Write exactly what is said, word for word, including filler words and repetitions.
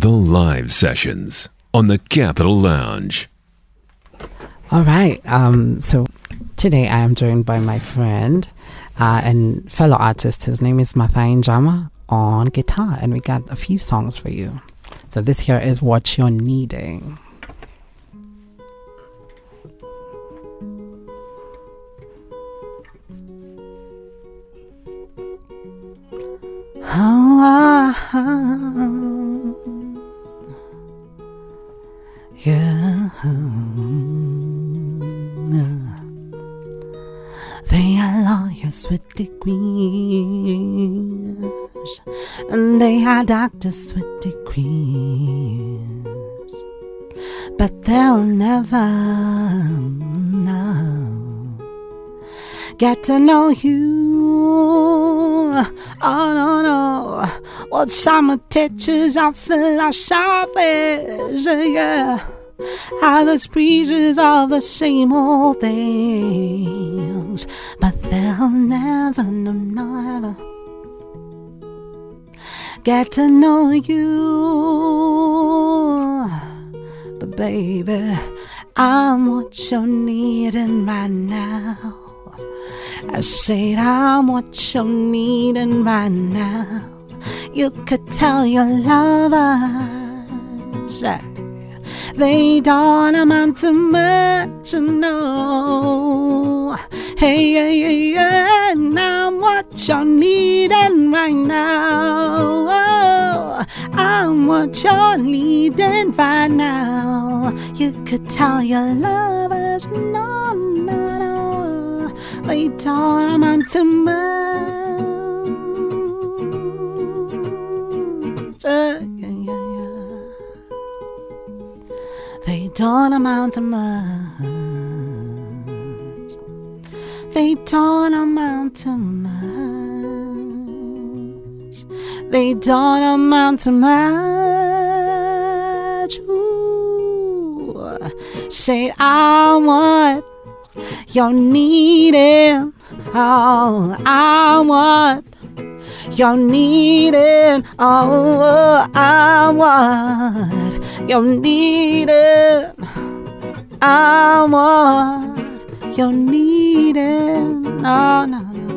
the live sessions on the Capitol Lounge. All right. Um, so today I am joined by my friend uh, and fellow artist. His name is Mathain Jama on guitar, and we got a few songs for you. So this here is What You're Needing. Oh, yeah. They are lawyers with degrees, and they are doctors with degrees, but they'll never know, get to know you. Oh no no, well, some teachers are philosophers, yeah, others preachers of the same old things, but they'll never, no, never get to know you. But baby, I'm what you're needing right now. I said I'm what you're needing right now. You could tell your lovers they don't amount to much, no. Hey, yeah, yeah, yeah, and I'm what you're needing right now. Oh, I'm what you're needing right now. You could tell your lovers no, no, no. They don't amount to much. Uh, yeah, yeah, yeah. They don't amount to much. They don't amount to much. They don't amount to much. Ooh. Say I want. You're needing, oh, I want. You're needing, oh, I want. You're needing, I want. You're needing, oh, no, no.